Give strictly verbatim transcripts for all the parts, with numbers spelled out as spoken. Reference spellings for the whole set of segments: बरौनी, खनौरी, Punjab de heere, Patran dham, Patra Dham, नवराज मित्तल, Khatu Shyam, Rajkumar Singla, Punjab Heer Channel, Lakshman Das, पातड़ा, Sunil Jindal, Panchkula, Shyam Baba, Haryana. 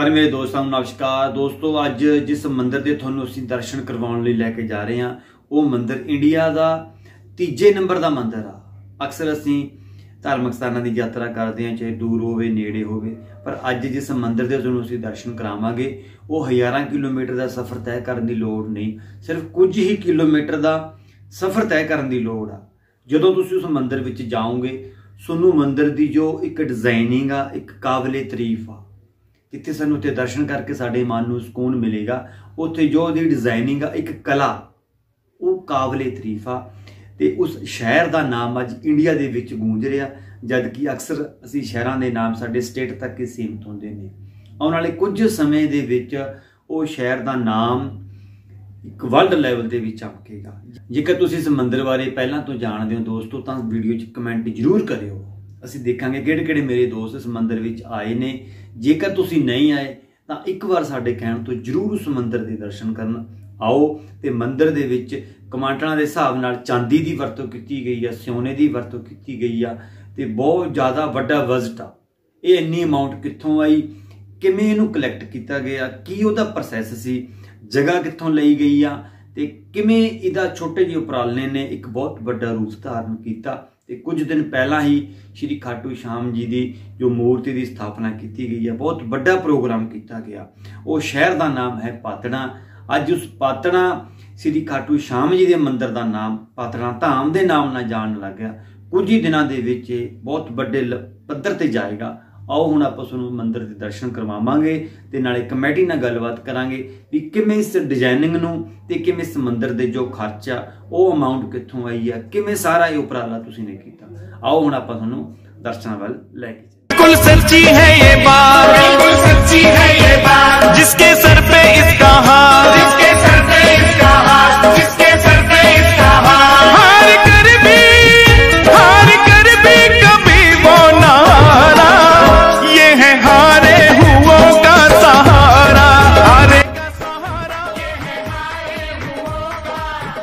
ਸਾਰੇ मेरे दोस्तों नमस्कार दोस्तों, अज जिस मंदिर के थोनों असीं दर्शन करवाउण लई लैके जा रहे हैं वह मंदिर इंडिया का तीजे नंबर का मंदिर आ। अक्सर असीं धार्मिक स्थानां की यात्रा करते हैं, चाहे दूर होवे नेड़े होवे, पर अज जिस मंदिर के थोनों असीं दर्शन करावांगे वह हज़ारां किलोमीटर का सफ़र तय करने की लोड़ नहीं, सिर्फ कुछ ही किलोमीटर का सफ़र तय करने की लोड़ आ। जदों तुसीं उस मंदिर विच जाओगे सोनू मंदिर की जो एक डिजाइनिंग आ, एक काबिले तारीफ आ, जिथे सानू उत्थे दर्शन करके साडे मन नूं सुकून मिलेगा। उत्थे जो दी डिजाइनिंग आ, एक कला, वो काबिले तारीफ आ। ते उस शहर का नाम अज इंडिया दे विच गूंज रहा, जबकि अक्सर असीं शहरां दे नाम साडे स्टेट तक ही सीमित होंदे ने। आउण वाले कुछ समय दे विच वो शहर का नाम एक वर्ल्ड लैवल दे विच चमकेगा। जेकर तुसीं इस मंदिर बारे पहलां तों जाणदे हो दोस्तों तां वीडियो च कमेंट जरूर करियो। असीं देखांगे किहड़े-किहड़े मेरे दोस्त इस मंदिर विच आए ने। जेकर तुसीं नहीं आए तो एक बार साडे कहण तो जरूर उस मंदिर के दर्शन करन आओ। तो मंदिर दे विच कमांडरां दे हिसाब नाल चांदी की वरतों की गई है, सोने की वरतों की गई है, तो बहुत ज़्यादा वड्डा बजट आ। ये इन्नी अमाउंट कित्थों आई, किवें इहनूं कलैक्ट किया गया, की उहदा प्रोसैस सी, जगह कित्थों लई गई आ, तो किवें इहदा छोटे जिहे उपराले ने एक बहुत वड्डा रूप धारण किया। तो कुछ दिन पहला ही श्री खाटू श्याम जी की जो मूर्ति की स्थापना की गई है, बहुत बड़ा प्रोग्राम किया गया। वो शहर का नाम है पातड़ा। अज उस पातड़ा श्री खाटू श्याम जी के मंदिर का नाम पातड़ा धाम के नाम ना जान लग गया। कुछ ही दिनों के बहुत बड़े पद्धर पर जाएगा। आओ हुण आपां तुहानूं मंदिर के दर्शन करवावांगे ते नाले कमेटी नाल गलबात करांगे भी किवें इस डिजाइनिंग नूं ते किवें इस मंदिर दे जो खर्चा वो अमाउंट कित्थों आई है, किवें सारा ये उपराला तुसीं ने कीता। आओ हुण आपां तुहानूं दर्शनां वल लै के बिल्कुल सच्ची है ये बात, बिल्कुल सच्ची है ये बात, जिसके सर पे इसका हाथ, जिसके सर पे इसका हाथ, जिसके सर पे इसका हाथ, हार कर भी हार कर भी कभी वो ना हारा। हारे हुओं का सहारा, हारे का सहारा,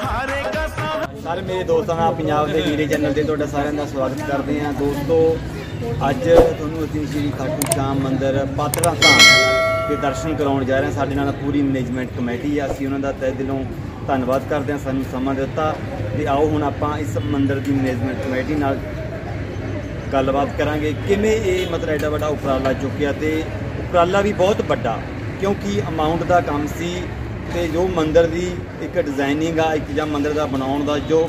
हारे का सहारा। सारे मेरे दोस्तों में पंजाब के हीरे चैनल से तुहाडा सारिआं दा स्वागत करते हैं। दोस्तों अज तुहानूं असीं श्री खाटू श्याम मंदिर पातड़ा धाम के दर्शन कराउण जा रहे हैं। साडे नाल पूरी मैनेजमेंट कमेटी आ, असीं उहनां दा तहे दिलों धन्नवाद करते हैं, सानूं समा दित्ता। ते आओ हुण आपां इस मंदिर की मैनेजमेंट कमेटी नाल गलबात करांगे किवें ये मतलब एडा वड्डा उपराला चुक्या। तो उपराला भी बहुत वड्डा, क्योंकि अमाउंट का काम सी ते जो मंदिर की एक डिजाइनिंग आ, एक जां मंदिर का बनाउण का जो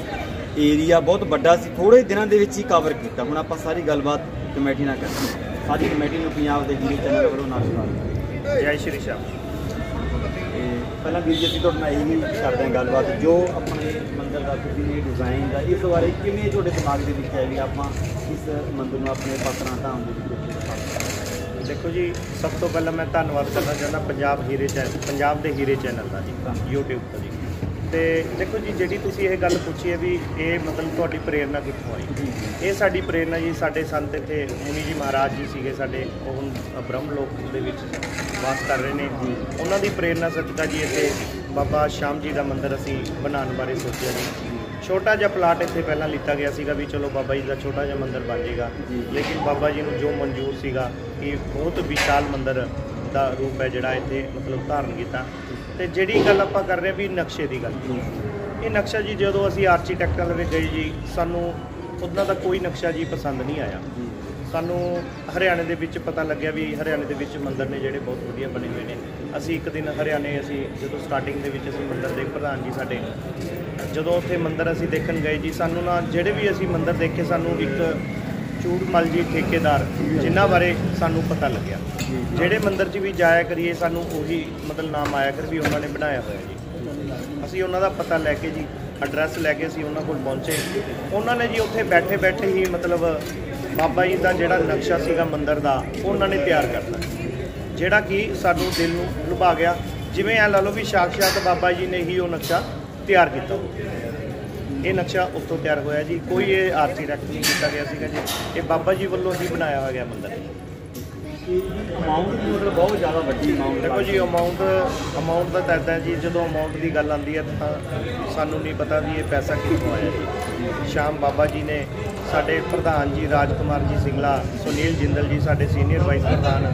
एरिया बहुत वड्डा सी, थोड़े दिनों के विच ही कवर किया। हुण आपां सारी गलबात कमेटी नाल करांगे। साडी कमेटी नूं पंजाब दे हीरे चैनल वालों नमस्कार, जय श्री श्याम। पहला भी जी तो मैं यही करते हैं गलबात जो अपने मंदिर का डिजाइन का इस बारे किमें दिमाग के विच है भी आप इस मंदिर में अपने पात्रा धाम के। देखो जी, सब तो पहला मैं धन्यवाद करना चाहता पंजाब हीरे चैनल, पंजाब के हीरे चैनल का जी यूट्यूब पर जी। तो देखो जी, जी तुम ये गल पूछी है भी ये मतलब थोड़ी प्रेरणा कितों आई, ये साड़ी प्रेरणा जी साढ़े संत इतने मुनि जी महाराज जी से साढ़े हम ब्रह्म लोक वास कर रहे हैं। उन्हों की प्रेरणा सदका जी इतने बाबा श्याम जी का मंदिर असी बनाने बारे सोचा जी। छोटा जहा प्लाट इतने पहला लिता गया सीगा भी चलो बाबा जी का छोटा जहा मंदिर बन जाएगा, लेकिन बाबा जी ने जो मंजूर सीगा कि बहुत विशाल मंदिर का रूप है जोड़ा इतने मतलब धारण किया। तो जी गल आप कर रहे भी नक्शे की गल, ये नक्शा जी जो असी आर्चीटैक्ट वाले गए जी, सानू उन्हों का कोई नक्शा जी पसंद नहीं आया। सानू हरियाणे दे विच पता लग्या भी हरियाणे दे विच मंदिर ने जिहड़े बहुत वधिया बने हुए ने। असी एक दिन हरियाणे असी जो स्टार्टिंग दे विच असी मंदिर दे प्रधान जी साडे जदों उत्थे मंदिर असी देखण गए जी, सानू ना जिहड़े भी असी मंदिर देखे सानू एक चूड़मल जी ठेकेदार जिन्हां बारे सानू पता लग्या। जिहड़े मंदिर च भी जाया करिए सानू उही मतलब नाम आया कर भी उन्हां ने बनाया होया जी। असी उन्हां दा पता लैके जी एड्रैस लैके असी उन्हां कोल पहुंचे। उन्हां ने जी उत्थे बैठे बैठे ही मतलब बाबा जी का जोड़ा नक्शा सीगा मंदिर का उन्होंने तैयार करता, जोड़ा कि सानू दिल में लुभा गया। जिमें यह ला लो भी साक्षात बाबा जी ने ही वो नक्शा तैयार किया। ये नक्शा उतो तैयार होया जी, कोई ये आर्कीटैक्ट नहीं किया गया सीगा जी, ये बाबा जी वालों ही बनाया हुआ गया मंदिर। अमाउंट मतलब बहुत ज़्यादा वड्डी अमाउंट। देखो जी अमाउंट अमाउंट का तो ऐसा जी जो अमाउंट की गल आती है तो सानू नहीं पता भी ये पैसा कितों आया जी। श्याम बाबा जी ने साडे प्रधान जी राजकुमार जी सिंगला, सुनील जिंदल जी साडे सीनियर वाइस प्रधान,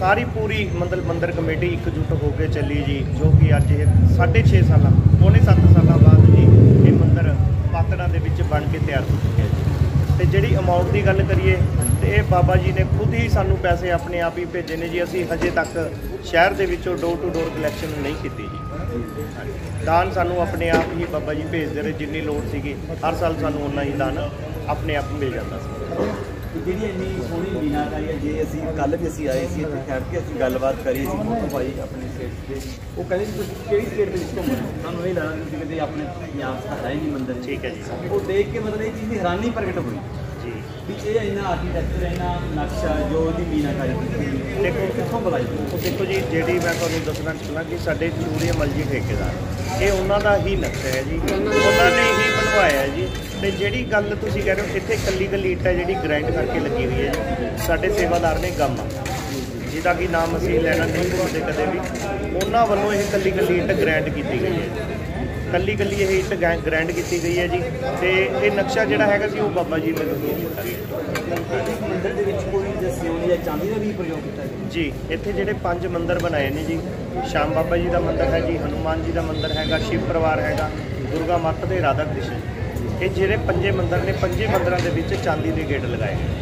सारी पूरी मतलब मंदिर कमेटी एकजुट होकर चली जी, जो कि अज साढ़े छे साल पौने सत्त साल बाद जी ये मंदिर पातड़ा दे विच बन के तैयार हो चुके जी। तो जिहड़ी अमाउंट की गल करिए तो ये बाबा जी ने खुद ही सानू पैसे अपने आप ही भेजे ने जी। असी हजे तक शहर के विचों डोर टू डोर कलैक्शन नहीं की जी। दान सानू अपने आप ही बाबा जी भेजते रहे, जिन्नी लोड़ सी हर साल सानू उन्ना ही दान अपने आप मिल जाता सी। जी इन्नी सोहनी मीनाकारी है जी। असी कल भी असी आए थे इतने ठहर के असी गलबात करी सी, फोटो पाई अपने स्टेट से। वो कहते तुम कि स्टेट में घूमो, सू यही लगा कि कहीं अपने पंजाब का है नहीं मंदिर। ठीक है जी। वो देख के मतलब ये चीज़ की हैरानी प्रगट हुई जी भी ये इन्ना आर्कीटैक्चर, इन्ना नक्शा, जो भी मीनाकारी देखो कितों बुलाई। देखो जी जी मैं तुम्हें दसना चाहना कि साढ़े सूर्यमल जी ठेकेदार ये उन्होंने ही नक्शा है जी, उन्होंने ही बनवाया है जी। तो जी गल तुम कह रहे हो इतने कली कली ईटा जी ग्राइंड करके लगी हुई है, साढ़े सेवादार ने गम जिदा कि नाम असीं लैना नहीं भुलाते कदे भी, उन्होंने वालों यह कली कली ईट ग्राइंड की गई है, कली कली यह ईट ग्राइंड की गई है जी। तो ये नक्शा जोड़ा है जी वो बाबा जी ने जी। इत्थे जिहड़े पंज मंदिर बनाए ने जी, श्याम बाबा जी का मंदिर है जी, हनुमान जी का मंदिर है, शिव परिवार है, दुर्गा माता ते राधा कृष्ण, ये जिहड़े पंजे मंदिर ने पंजे मंदिरों के बीच चांदी के गेट लगाए गए।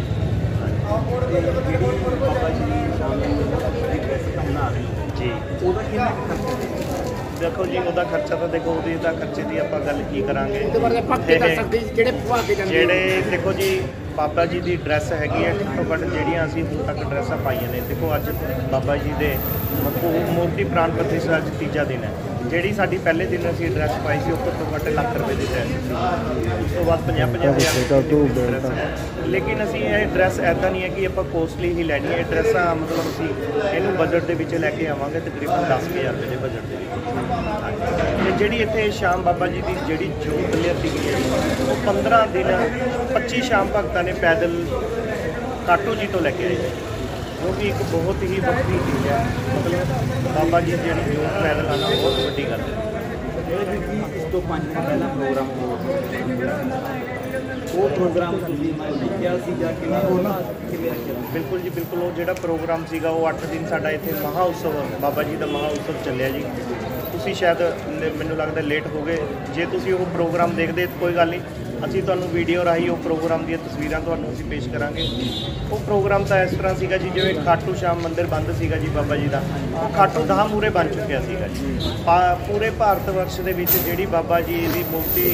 जी देखो जी वो खर्चा तो देखो वो खर्चे की आप गल की करांगे। जेडे देखो जी बाबा जी की ड्रैस हैगी है घट्टो घट जड़ियाँ असीं हुण तक ड्रैसा पाइया ने। देखो अज बाबा जी के मूर्ति प्राण प्रतिष्ठा अज तीजा दिन है, जी साड़ी पहले दिन असीं ड्रैस पाई सी घट्टो घट्ट लाख रुपए की ड्रैस, उस तो बाद पचास हज़ार ड्रैस है। लेकिन असीं यह ड्रैस ऐसा नहीं है कि आप कोस्टली ही लैनी है, ड्रैसा मतलब असीं इहनूं बजट के विच लैके आवांगे तकरीबन दस हज़ार रुपए के बजट के। जिहड़ी इत्थे श्याम बाबा जी की जिहड़ी जोत लियाती गई है वो पंद्रह दिन पच्ची श्याम भगतां ने पैदल काटू जी तो लैके आए, वो भी एक बहुत ही वड्डी चीज़ है। मतलब बाबा जी जी जोत पैदल आना बहुत वड्डी गल है। इस तो पंज दिन पहला प्रोग्राम वो प्रोग्राम बिल्कुल जी बिल्कुल वो जो प्रोग्राम सीगा वो अठ दिन साडा इत्थे महाउत्सव बाबा जी का महाउत्सव चलिया जी। तुसी शायद मैनूं लगता लेट हो गए, जे तुसी वो प्रोग्राम देखदे कोई गल नहीं, असीं तुहानूं वीडियो राही वह प्रोग्राम दी तस्वीरां तुहानूं असीं पेश करांगे। वो प्रोग्राम तो इस तरह सीगा जी जिवें खाटू श्याम मंदिर बंद सीगा जी बाबा जी दा, खाटू धाम उरे बन चुकिया सीगा जी। पूरे भारत वर्ष दे विच जिहड़ी बाबा जी दी मूर्ति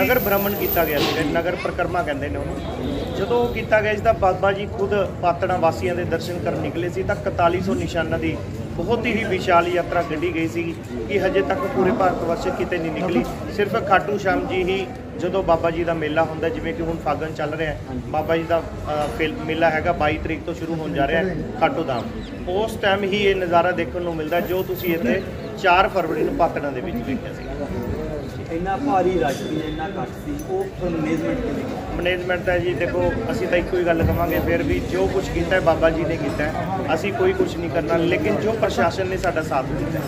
नगर भ्रमण किया गया सीगा, नगर परिक्रमा कहंदे ने उहनूं, जदों किया गया इसदा बाबा जी खुद पातड़ा वासियों के दर्शन कर निकले सी तां इकताली सौ निशाना की बहुत ही विशाल यात्रा कढ़ी गई सी कि हजे तक पूरे भारत वर्ष कितने नहीं निकली। सिर्फ खाटू श्याम जी ही जो बाबा जी का मेला होंदा, जिवें कि हुण फागन चल रहा है, बाबा जी का मेला है बाईस तरीक तो शुरू हो जा रहा है खाटू धाम, उस टाइम ही ये नज़ारा देखने को मिलता जो तुसीं इत्थे चार फरवरी नूं पातड़ा दे विच देखिया सी। इन्ना भारी रश सी, इन्ना घट सी, ओह मैनेजमेंट मैनेजमेंट है जी। देखो असी तो एक ही गल कहांगे फिर भी जो कुछ किया बाबा जी ने किया, असी कोई कुछ नहीं करना। लेकिन जो प्रशासन ने साडा साथ दिता,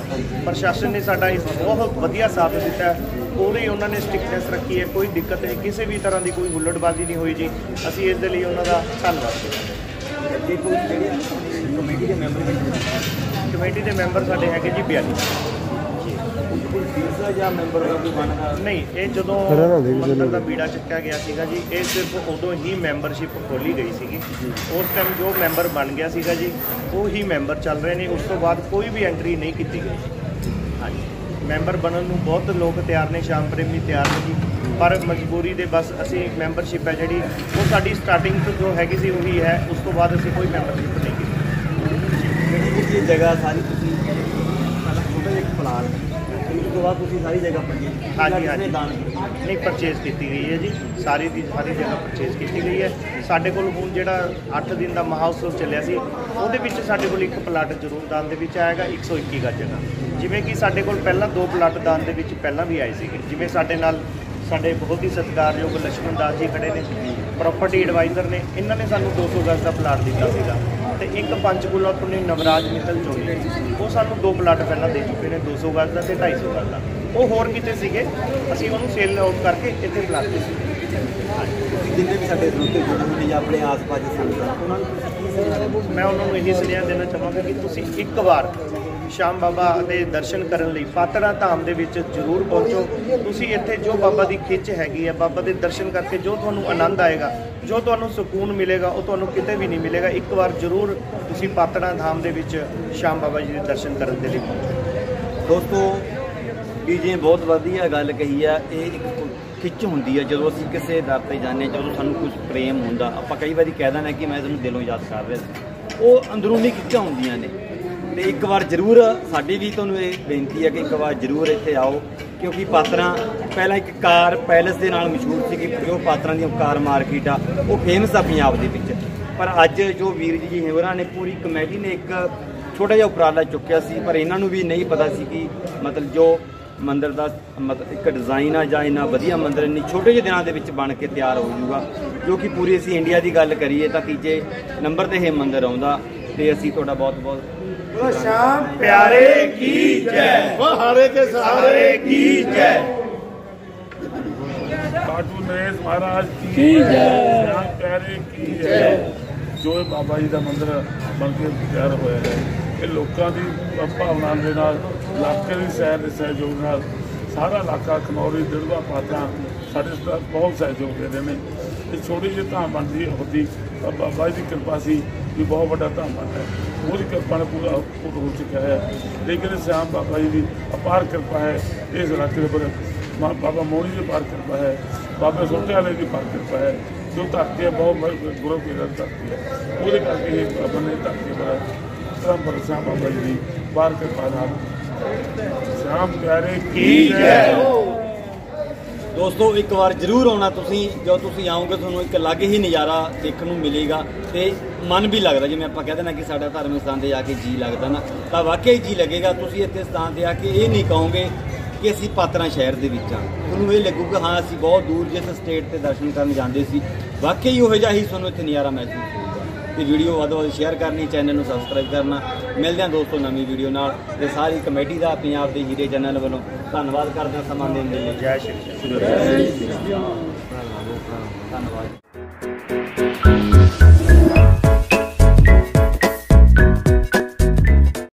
प्रशासन ने साडा इस बहुत वधिया साथ दिता, पूरी उन्होंने स्ट्रिक्टनेस रखी है, कोई दिक्कत नहीं, किसी भी तरह की कोई हुल्लड़बाजी नहीं हुई जी। असी इस लिए उन्होंने धन्नवाद करते। कमेटी के मैंबर साडे है जी बयाली नहीं, ये जो मंदिर का बीड़ा चुकया गया सीगा जी, ये सिर्फ उदों ही मैंबरशिप खोली गई सी, उस टाइम जो मैंबर बन गया सीगा जी वो ही मैंबर चल रहे हैं, उस तो बाद कोई भी एंट्री नहीं की गई। हाँ जी मैंबर बनन नूं बहुत लोग तैयार ने, श्याम प्रेमी तैयार ने जी, पर मजबूरी दे बस असी मैंबरशिप है जी वो साडी स्टार्टिंग तो जो हैगी सी वही है, उस तो बाद असी कोई मैंबरशिप नहीं की जगह सारी प्लान सारी जगह परचेज। हाँ जी हाँ जी नहीं परचेज की गई है जी, सारी की सारी जगह परचेज की गई है। साढ़े को हूँ जो अठ दिन का महाउत्सव चलिया सी वो साढ़े को एक प्लाट जरूर दान के आएगा एक सौ इक्की गज का, जिमें कि साढ़े को पहला दो प्लाट दान के पहला भी आए थे, जिमें साढ़े नाल साढ़े बहुत ही सत्कारयोग लक्ष्मण दास जी खड़े ने प्रॉपर्टी एडवाइजर ने, इन्होंने सूँ दो सौ गज का प्लाट दिता सीगा। तो एक पंचकूला तो ने नवराज मित्तल जो है वो सानू दो प्लाट पहला दे चुके हैं, दो सौ गज का तो ढाई सौ गज का, वो होर कितने सीगे असीं उन्होंने सेल आउट करके इतने प्लाट जिन्हें भी साढ़े अपने आस पास उन्होंने मैं उन्होंने यही सुझाव देना चाहूँगा कि तुम एक बार श्याम बाबा के दर्शन करने लिए पात्रा धाम के जरूर पहुँचो। तुम इतने जो बाबा की खिच हैगी है, बाबा के दर्शन करके जो थोड़ा आनंद आएगा, जो थोड़ा सुकून मिलेगा, वो थोड़ा कितने भी नहीं मिलेगा। एक बार जरूर तुम पात्रा धाम के श्याम बाबा जी के दर्शन करने के लिए पहुँचो। दोस्तों भी जिवें बहुत वधिया गल कही है, ये खिच होंगी है जो असं किसी दरते जाने, जो सूँ कुछ प्रेम होंगे, आप कई बार कह देना कि मैं तुम दिलों याद कर रहा, वो अंदरूनी खिचा होंगे ने। तो एक बार जरूर साड़ी भी तू बेनती है कि एक बार जरूर इतने आओ, क्योंकि पात्रा पहला एक कार पैलेस के नाल मशहूर थी कि जो पात्रा दी कार मार्केट आ वो फेमस आ पंजाब के विच, पर अज जो वीर जी होर ने पूरी कमेटी ने एक छोटा जिहा उपराला चुक्या सी, पर इन्हों भी नहीं पता सी कि मतलब जो मंदिर का मत एक डिज़ाइन आ जां इन्ना वधिया मंदिर इन्नी छोटे जे दिनां दे विच बन के तैयार हो जूगा। जो कि पूरी असीं इंडिया की गल करिए तां तीजे नंबर ते यह मंदिर आउंदा। ते असीं तुहाडा बहुत बहुत शाम प्यारे की जय, हारे ते सारे की जय, खाटू नरेश महाराज की जय, शाम प्यारे की जय। जो बाबा जी का मंदिर बन के तैयार होया है, ये लोगों की भावना के इलाके की सैर सहयोग न सारा इलाका खनौरी दिड़वा पात्रा साढ़े बहुत सहयोग दे रहे हैं। ये छोटी जी धाम बनती होती बाबा जी की कृपा से भी बहुत बड़ा धाम बन है, पूरी कृपा ने पूरा पूरा हो चुका है। लेकिन श्याम बाबा जी की अपार कृपा है इस इलाके पर, बाबा मोहन जी की अपार कृपा है, बाबा सोटे वाले की अपार कृपा है। जो धरती है बहुत गुरु पीर धरती है, वो करके बाबा ने धरती पर श्याम बाबा जी बार के पार श्याम प्यारे की जय। दोस्तों एक बार जरूर आना, तुम जो तुम आओगे थोड़ा एक अलग ही नज़ारा देखने मिलेगा, तो मन भी लगता जिमें आप कह देना कि साढ़ा धार्मिक स्थान पर आके जी लगता ना, तो वाकई जी लगेगा। तुम इतने स्थान पर आके ये नहीं कहोगे कि असी पात्रा शहर के थोड़ा ये लगेगा हाँ असी बहुत दूर जिस स्टेट से दर्शन करने जाते सी, वाकई वो जहाँ ही थोड़ा इतने नज़ारा महसूस होगा। तो वीडियो वध शेयर करनी, चैनल को सबसक्राइब करना। मिलते हैं दोस्तों नवी वीडियो नाल। सारी कमेटी का पंजाब के हीरे चैनल वालों धन्यवाद करते हैं समान देने के लिए। जय श्री राम। धन्यवाद।